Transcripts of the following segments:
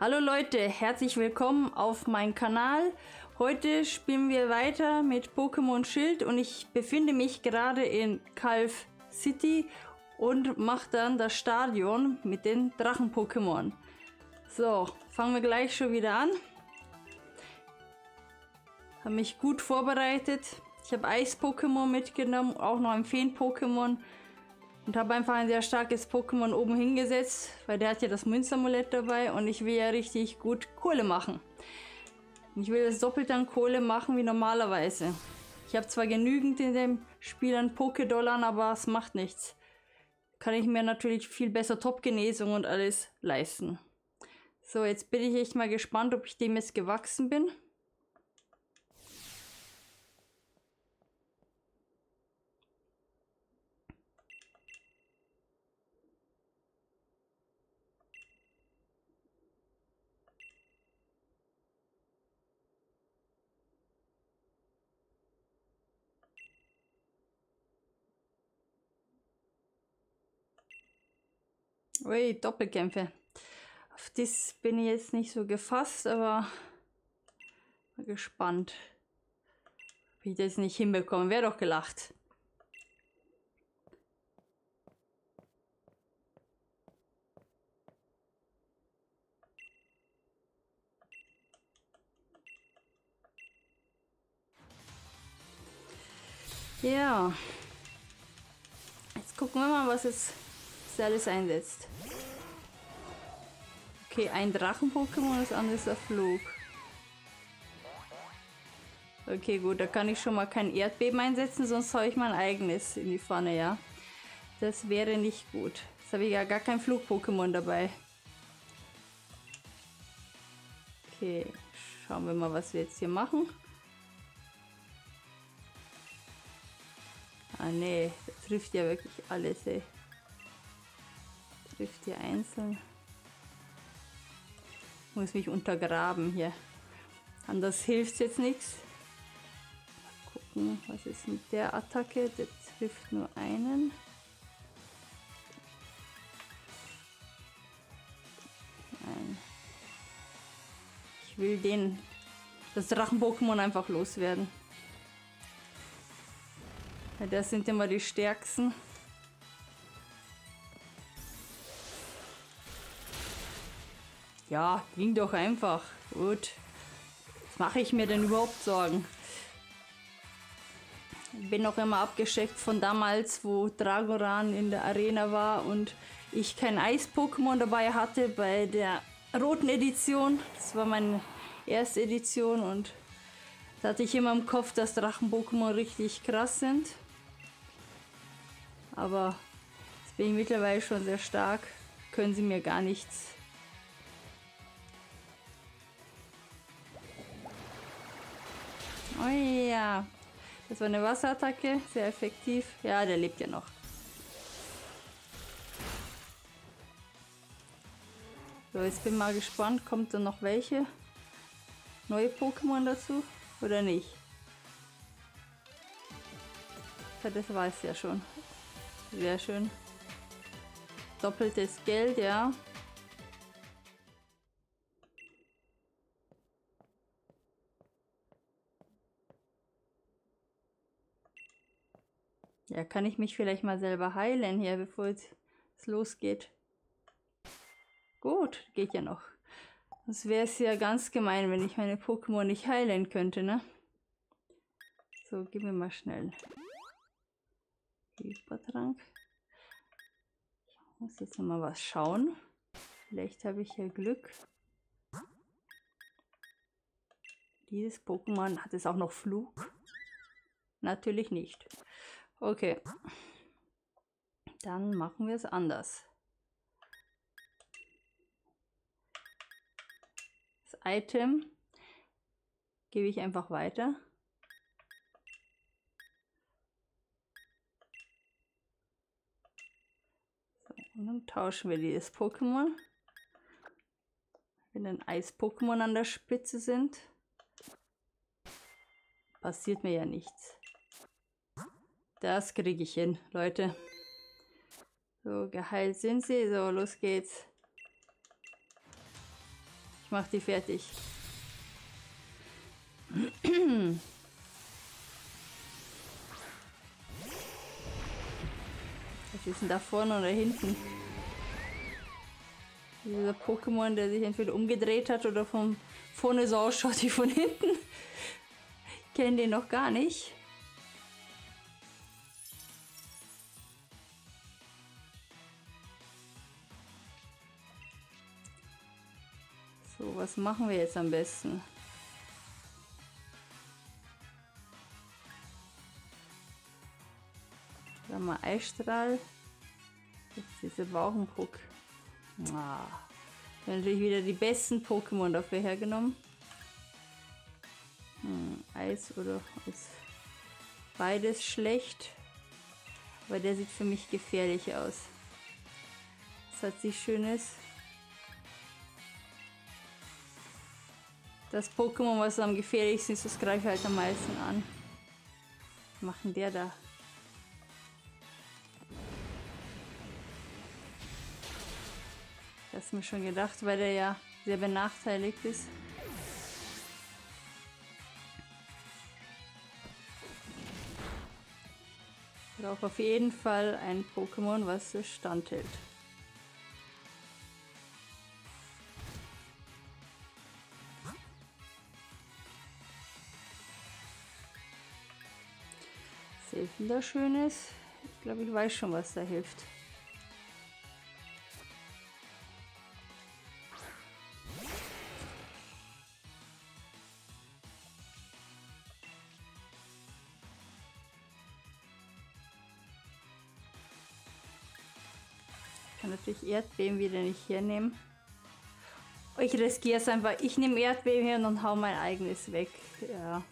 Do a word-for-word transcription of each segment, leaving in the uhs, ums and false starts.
Hallo Leute, herzlich willkommen auf meinem Kanal. Heute spielen wir weiter mit Pokémon Schild und ich befinde mich gerade in Claw City und mache dann das Stadion mit den Drachen-Pokémon. So, fangen wir gleich schon wieder an. Habe mich gut vorbereitet. Ich habe Eis-Pokémon mitgenommen, auch noch ein Feen-Pokémon. Und habe einfach ein sehr starkes Pokémon oben hingesetzt, weil der hat ja das Münzamulett dabei und ich will ja richtig gut Kohle machen. Und ich will das doppelt an Kohle machen wie normalerweise. Ich habe zwar genügend in dem Spiel an Pokédollern, aber es macht nichts. Kann ich mir natürlich viel besser Top-Genesung und alles leisten. So, jetzt bin ich echt mal gespannt, ob ich dem jetzt gewachsen bin. Ui, Doppelkämpfe. Auf das bin ich jetzt nicht so gefasst, aber mal gespannt, ob ich das nicht hinbekomme. Wäre doch gelacht. Ja. Jetzt gucken wir mal, was es alles einsetzt. Okay, ein Drachen-Pokémon, das andere ist der Flug. Okay, gut, da kann ich schon mal kein Erdbeben einsetzen, sonst habe ich mein eigenes in die Pfanne, ja. Das wäre nicht gut. Jetzt habe ich ja gar kein Flug-Pokémon dabei. Okay, schauen wir mal, was wir jetzt hier machen. Ah ne, das trifft ja wirklich alles, ey. Trifft hier einzeln. Ich muss mich untergraben hier. Anders hilft jetzt nichts. Mal gucken, was ist mit der Attacke? Der trifft nur einen. Nein. Ich will den, das Drachen-Pokémon einfach loswerden. Ja, das sind immer die stärksten. Ja, ging doch einfach. Gut. Was mache ich mir denn überhaupt Sorgen? Ich bin noch immer abgeschreckt von damals, wo Dragoran in der Arena war und ich kein Eis-Pokémon dabei hatte bei der roten Edition. Das war meine erste Edition und da hatte ich immer im Kopf, dass Drachen-Pokémon richtig krass sind. Aber jetzt bin ich mittlerweile schon sehr stark. Können sie mir gar nichts. Oh ja, das war eine Wasserattacke, sehr effektiv. Ja, der lebt ja noch. So, jetzt bin ich mal gespannt, kommt da noch welche neue Pokémon dazu oder nicht? Ja, das weiß ich ja schon. Sehr schön. Doppeltes Geld, ja. Ja, kann ich mich vielleicht mal selber heilen hier, bevor es losgeht. Gut, geht ja noch. Sonst wäre es ja ganz gemein, wenn ich meine Pokémon nicht heilen könnte, ne? So, gib mir mal schnell. Hypertrank. Ich muss jetzt nochmal was schauen. Vielleicht habe ich ja Glück. Dieses Pokémon, hat es auch noch Flug? Natürlich nicht. Okay, dann machen wir es anders. Das Item gebe ich einfach weiter. So, und dann tauschen wir dieses Pokémon. Wenn ein Eis-Pokémon an der Spitze sind, passiert mir ja nichts. Das kriege ich hin, Leute. So, geheilt sind sie. So, los geht's. Ich mach die fertig. Was ist denn da vorne oder hinten? Dieser Pokémon, der sich entweder umgedreht hat oder von vorne so ausschaut wie von hinten. Ich kenne den noch gar nicht. So, was machen wir jetzt am besten? Dann mal Eisstrahl. Jetzt diese Bauchenpuck. Ah, wir haben natürlich wieder die besten Pokémon dafür hergenommen. Hm, Eis oder ist beides schlecht. Aber der sieht für mich gefährlich aus. Das hat sich schönes. Das Pokémon, was am gefährlichsten ist, das greife ich halt am meisten an. Was macht denn der da? Das ist mir schon gedacht, weil der ja sehr benachteiligt ist. Ich brauche auf jeden Fall ein Pokémon, was es standhält. Was hilft denn da Schönes? Ich glaube, ich weiß schon, was da hilft. Natürlich Erdbeben wieder nicht hernehmen. Ich riskiere es einfach. Ich nehme Erdbeben her und hau mein eigenes weg. Ja.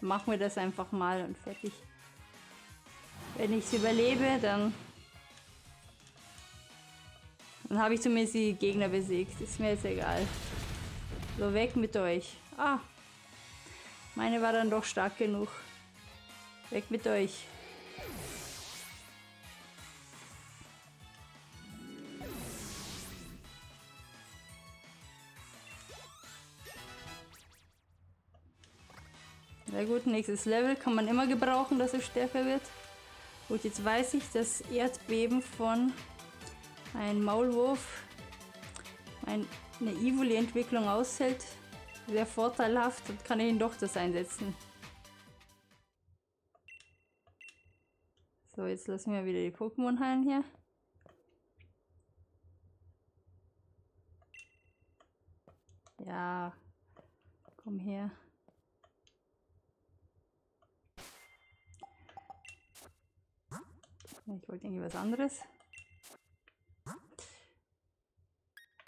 Machen wir das einfach mal und fertig. Wenn ich es überlebe, dann, dann habe ich zumindest die Gegner besiegt. Ist mir jetzt egal. So, weg mit euch. Ah, meine war dann doch stark genug. Weg mit euch. Sehr gut, nächstes Level kann man immer gebrauchen, dass es stärker wird. Gut, jetzt weiß ich, dass Erdbeben von einem Maulwurf eine Evoli-Entwicklung aushält. Sehr vorteilhaft und kann ich ihn doch das einsetzen. So, jetzt lassen wir wieder die Pokémon heilen hier. Ja, komm her. Ich wollte irgendwie was anderes.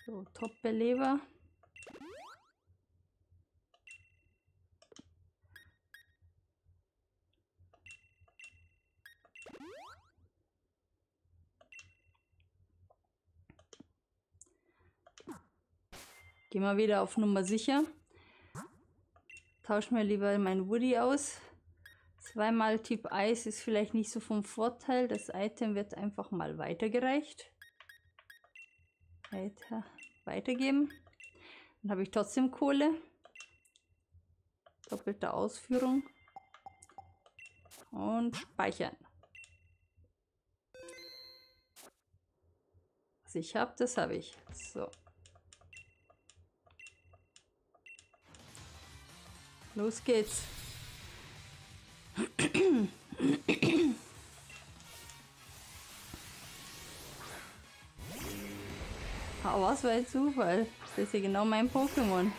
So, Top-Beleber. Gehen wir wieder auf Nummer sicher. Tauschen wir lieber meinen Woody aus. Zweimal Typ Eis ist vielleicht nicht so vom Vorteil. Das Item wird einfach mal weitergereicht. Weiter, weitergeben. Dann habe ich trotzdem Kohle. Doppelte Ausführung. Und speichern. Was ich habe, das habe ich. So. Los geht's. Oh, was für ein Zufall. Das ist ja genau mein Pokémon.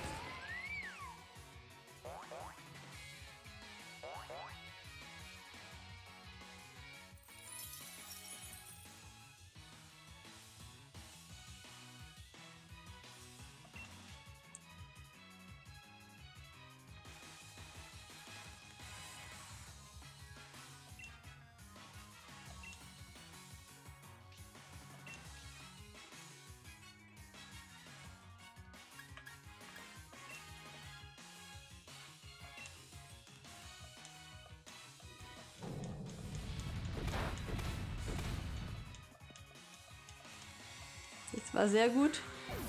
War sehr gut.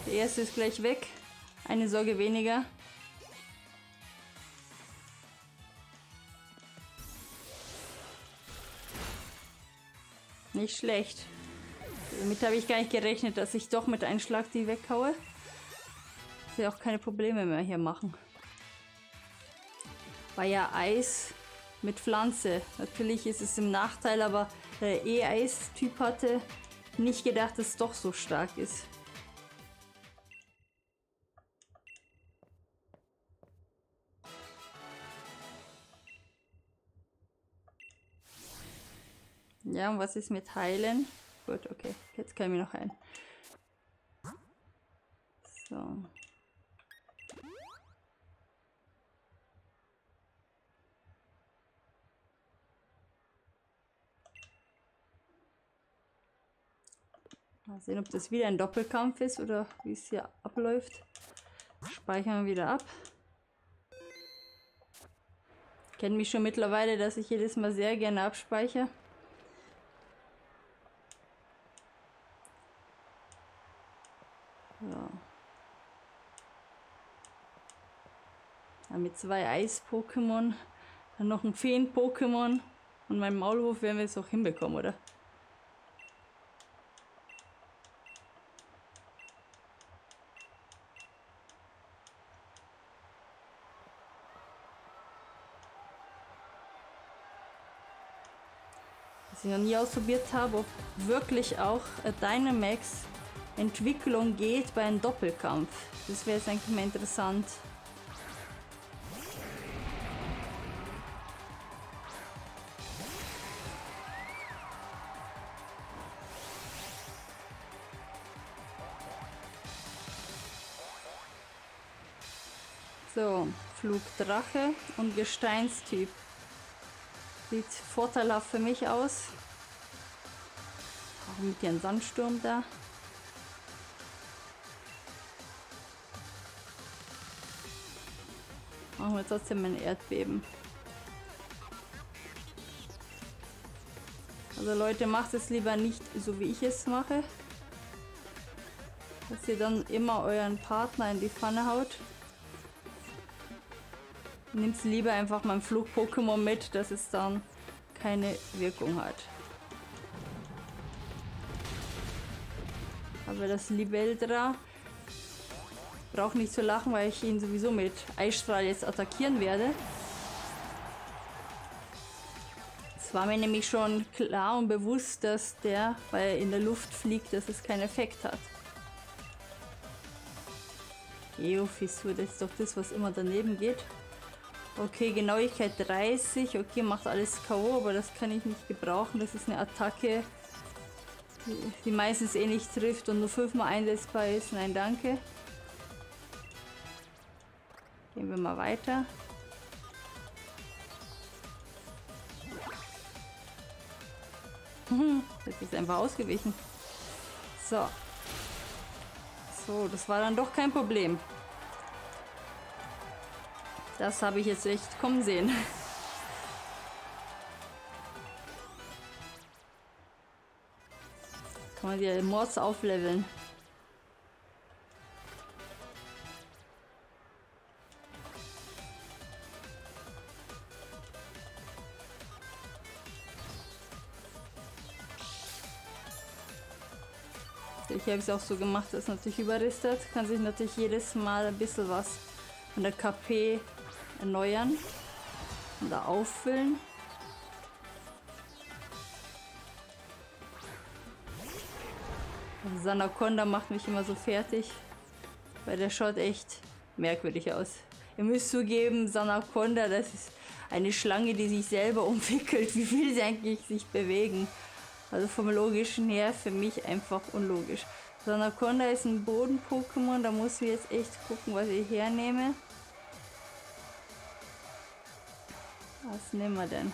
Der erste ist gleich weg. Eine Sorge weniger. Nicht schlecht. Damit habe ich gar nicht gerechnet, dass ich doch mit einem Schlag die weghaue. Dass wir auch keine Probleme mehr hier machen. War ja Eis mit Pflanze. Natürlich ist es im Nachteil, aber der E-Eis-Typ hatte nicht gedacht, dass es doch so stark ist. Ja, und was ist mit Heilen? Gut, okay. Jetzt können wir noch heilen. So. Mal sehen, ob das wieder ein Doppelkampf ist oder wie es hier abläuft. Speichern wir wieder ab. Ich kenne mich schon mittlerweile, dass ich jedes Mal sehr gerne abspeichere. So. Ja, mit zwei Eis-Pokémon, dann noch ein Feen-Pokémon und meinem Maulwurf werden wir es auch hinbekommen, oder? Was ich noch nie ausprobiert habe, ob wirklich auch Dynamax Entwicklung geht bei einem Doppelkampf. Das wäre jetzt eigentlich mal interessant. So, Flugdrache und Gesteinstyp. Sieht vorteilhaft für mich aus. Auch mit ihrem Sandsturm da. Machen wir trotzdem ein Erdbeben. Also Leute, macht es lieber nicht so, wie ich es mache. Dass ihr dann immer euren Partner in die Pfanne haut. Nehmt lieber einfach mein Flug-Pokémon mit, dass es dann keine Wirkung hat. Aber das Libeldra braucht nicht zu lachen, weil ich ihn sowieso mit Eisstrahl jetzt attackieren werde. Es war mir nämlich schon klar und bewusst, dass der, weil er in der Luft fliegt, dass es keinen Effekt hat. Geofissur, das ist doch das, was immer daneben geht. Okay, Genauigkeit dreißig, okay, macht alles K O, aber das kann ich nicht gebrauchen. Das ist eine Attacke, die meistens eh nicht trifft und nur fünfmal einsetzbar ist. Nein, danke. Gehen wir mal weiter. Das ist einfach ausgewichen. So. So, das war dann doch kein Problem. Das habe ich jetzt echt kommen sehen. Kann man die Mords aufleveln. Ich habe es auch so gemacht, dass es natürlich überristet. Kann sich natürlich jedes Mal ein bisschen was von der K P erneuern oder auffüllen. Sanaconda macht mich immer so fertig, weil der schaut echt merkwürdig aus. Ihr müsst zugeben, Sanaconda, das ist eine Schlange, die sich selber umwickelt. Wie will sie eigentlich sich bewegen? Also vom Logischen her für mich einfach unlogisch. Sanaconda ist ein Boden-Pokémon, da muss ich jetzt echt gucken, was ich hernehme. Was nehmen wir denn?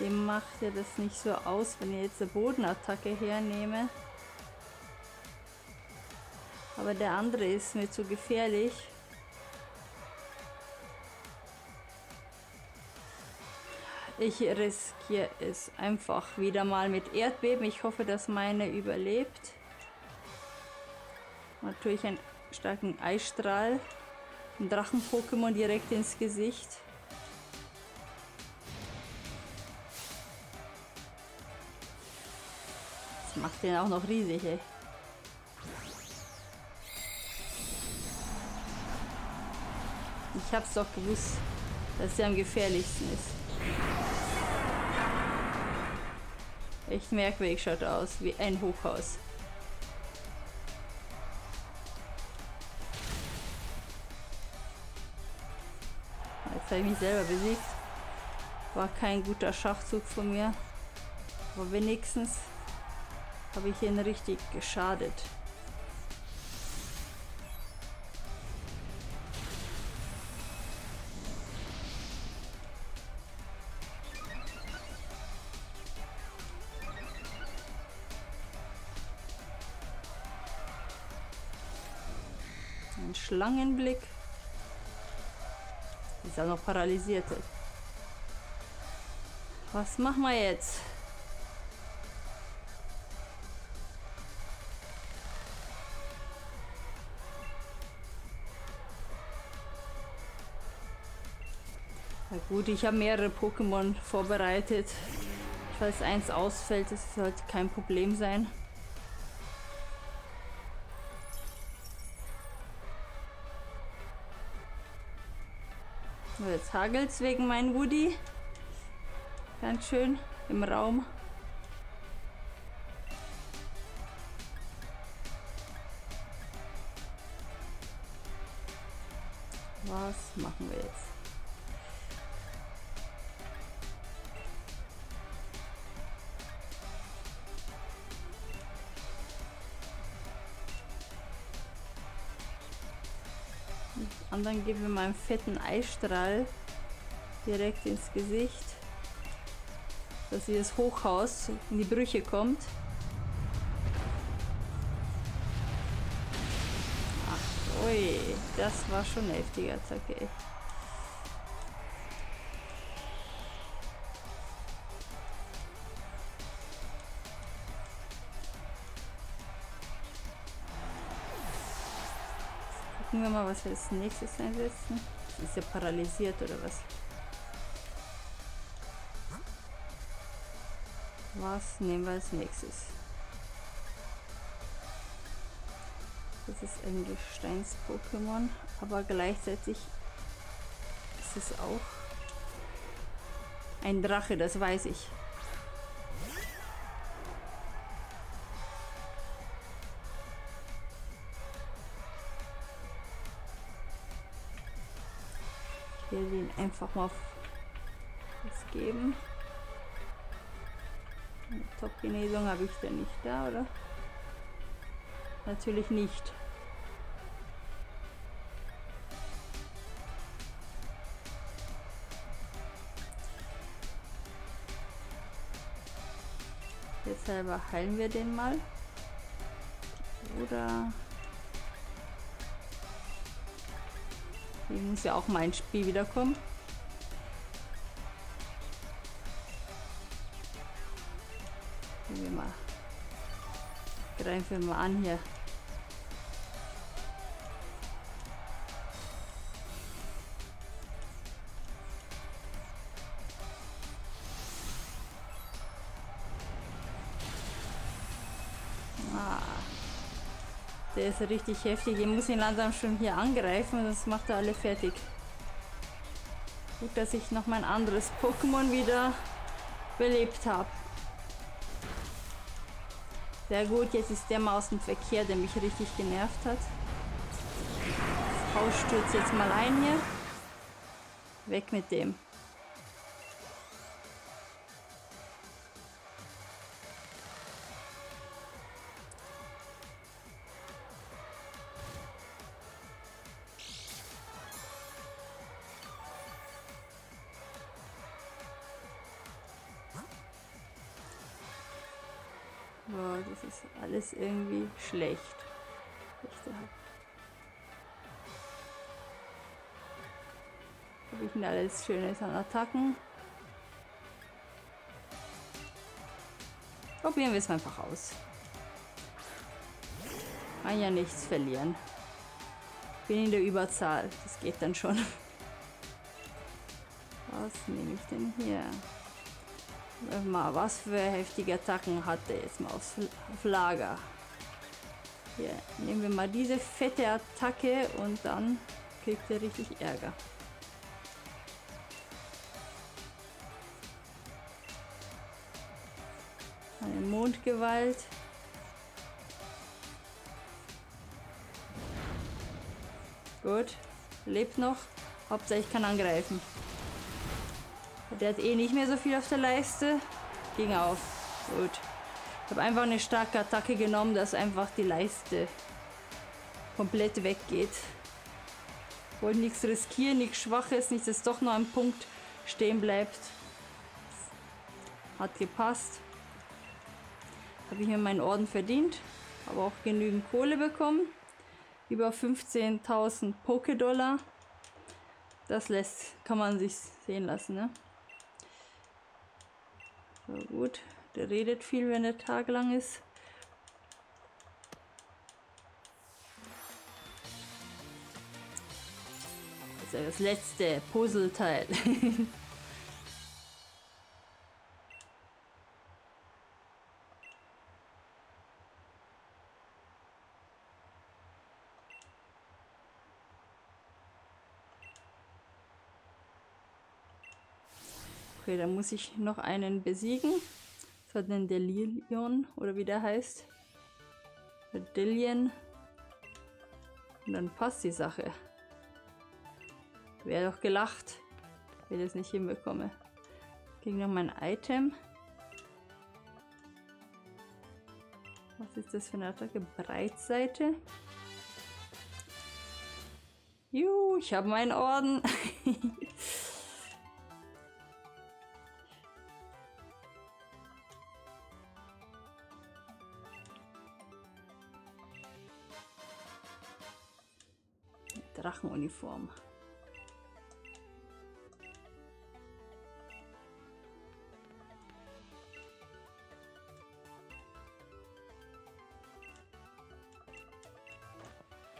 Dem macht ja das nicht so aus, wenn ich jetzt eine Bodenattacke hernehme. Aber der andere ist mir zu gefährlich. Ich riskiere es einfach wieder mal mit Erdbeben. Ich hoffe, dass meine überlebt. Natürlich ein starken Eisstrahl. Ein Drachen-Pokémon direkt ins Gesicht. Das macht den auch noch riesig, ey. Ich hab's doch gewusst, dass der am gefährlichsten ist. Echt merkwürdig schaut aus, wie ein Hochhaus. Jetzt habe ich mich selber besiegt. War kein guter Schachzug von mir. Aber wenigstens habe ich ihn richtig geschadet. Ein Schlangenblick. Ist auch noch paralysiert. Was machen wir jetzt? Na gut, ich habe mehrere Pokémon vorbereitet. Falls eins ausfällt, das sollte kein Problem sein. Jetzt hagelt's wegen meinem Woody. Ganz schön im Raum. Was machen wir jetzt? Und dann geben wir mal einen fetten Eisstrahl direkt ins Gesicht, dass dieses Hochhaus in die Brüche kommt. Ach, ui, das war schon eine heftige Attacke. Gucken wir mal, was wir als nächstes einsetzen. Das ist ja paralysiert oder was? Was nehmen wir als nächstes? Das ist ein Gesteins-Pokémon, aber gleichzeitig ist es auch ein Drache, das weiß ich. Ich will den einfach mal was geben. Eine Top-Genesung habe ich denn nicht da, oder? Natürlich nicht. Deshalb heilen wir den mal. Oder... Ich muss ja auch mal ins Spiel wiederkommen. Gehen wir mal. Greifen wir mal an hier. Der ist richtig heftig. Ich muss ihn langsam schon hier angreifen, sonst macht er alle fertig. Gut, dass ich noch mein anderes Pokémon wieder belebt habe. Sehr gut, jetzt ist der mal aus dem Verkehr, der mich richtig genervt hat. Das Haus stürzt jetzt mal ein hier. Weg mit dem. Boah, das ist alles irgendwie schlecht. Habe ich denn alles Schönes an Attacken? Probieren wir es einfach aus. Kann ja nichts verlieren. bin in der Überzahl. Das geht dann schon. Was nehme ich denn hier? Mal, was für heftige Attacken hat der jetzt mal aufs Lager? Hier, nehmen wir mal diese fette Attacke und dann kriegt er richtig Ärger. Eine Mondgewalt. Gut, lebt noch. Hauptsache ich kann angreifen. Der hat eh nicht mehr so viel auf der Leiste. Ging auf. Gut. Ich habe einfach eine starke Attacke genommen, dass einfach die Leiste komplett weggeht. Wollte nichts riskieren, nichts Schwaches, nichts, dass doch noch ein Punkt stehen bleibt. Hat gepasst. Habe ich mir meinen Orden verdient. Habe auch genügend Kohle bekommen. Über fünfzehntausend Poké-Dollar. Das lässt, kann man sich sehen lassen, ne? So, gut, der redet viel, wenn der Tag lang ist. Das ist ja das letzte Puzzleteil. Okay, dann muss ich noch einen besiegen. Das war den Delilion oder wie der heißt. Delilion. Und dann passt die Sache. Wäre doch gelacht, wenn ich das nicht hinbekomme. Krieg noch mein Item. Was ist das für eine Attacke? Breitseite. Juhu, ich habe meinen Orden. Drachenuniform.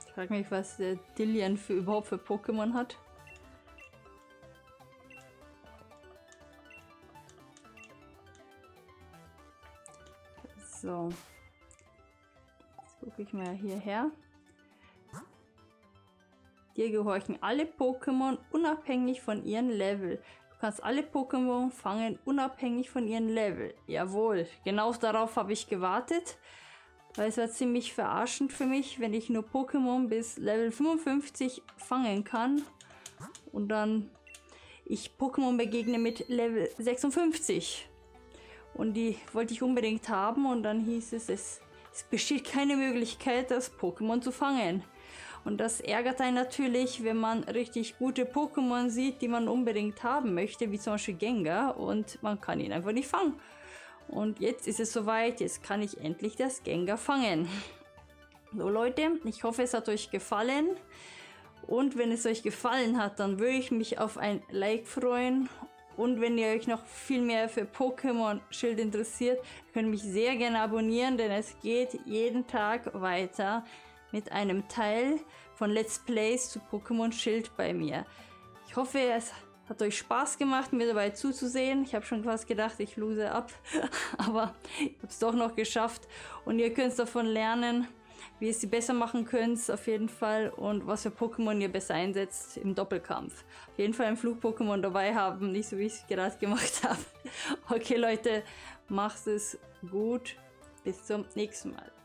Ich frage mich, was der Dillion für überhaupt für Pokémon hat. So. Jetzt gucke ich mal hierher. Dir gehorchen alle Pokémon unabhängig von ihren Level. Du kannst alle Pokémon fangen unabhängig von ihren Level. Jawohl, genau darauf habe ich gewartet. Weil es war ziemlich verarschend für mich, wenn ich nur Pokémon bis Level fünfundfünfzig fangen kann. Und dann ich Pokémon begegne mit Level sechsundfünfzig. Und die wollte ich unbedingt haben und dann hieß es, es, es besteht keine Möglichkeit, das Pokémon zu fangen. Und das ärgert einen natürlich, wenn man richtig gute Pokémon sieht, die man unbedingt haben möchte, wie zum Beispiel Gengar, und man kann ihn einfach nicht fangen. Und jetzt ist es soweit, jetzt kann ich endlich das Gengar fangen. So Leute, ich hoffe, es hat euch gefallen. Und wenn es euch gefallen hat, dann würde ich mich auf ein Like freuen. Und wenn ihr euch noch viel mehr für Pokémon Schild interessiert, könnt ihr mich sehr gerne abonnieren, denn es geht jeden Tag weiter mit einem Teil von Let's Plays zu Pokémon Schild bei mir. Ich hoffe, es hat euch Spaß gemacht, mir dabei zuzusehen. Ich habe schon fast gedacht, ich lose ab, aber ich habe es doch noch geschafft. Und ihr könnt davon lernen, wie ihr es besser machen könnt, auf jeden Fall. Und was für Pokémon ihr besser einsetzt im Doppelkampf. Auf jeden Fall ein Flug-Pokémon dabei haben, nicht so wie ich es gerade gemacht habe. Okay Leute, macht es gut. Bis zum nächsten Mal.